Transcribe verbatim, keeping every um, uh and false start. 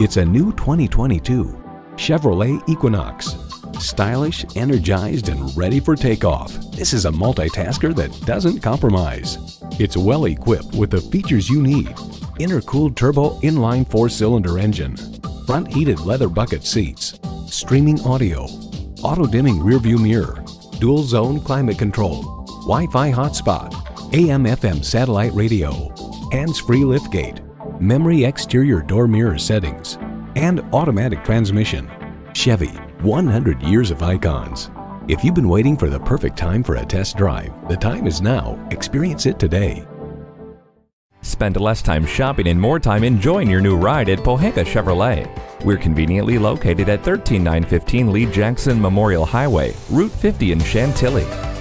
It's a new twenty twenty-two Chevrolet Equinox. Stylish, energized, and ready for takeoff. This is a multitasker that doesn't compromise. It's well equipped with the features you need: intercooled turbo inline four-cylinder engine, front heated leather bucket seats, streaming audio, auto-dimming rearview mirror, dual zone climate control, Wi-Fi hotspot, A M F M satellite radio, hands-free liftgate, memory exterior door mirror settings, and automatic transmission. Chevy, one hundred years of icons. If you've been waiting for the perfect time for a test drive, the time is now. Experience it today. Spend less time shopping and more time enjoying your new ride at Pohanka Chevrolet. We're conveniently located at one three nine one five Lee Jackson Memorial Highway, Route fifty in Chantilly.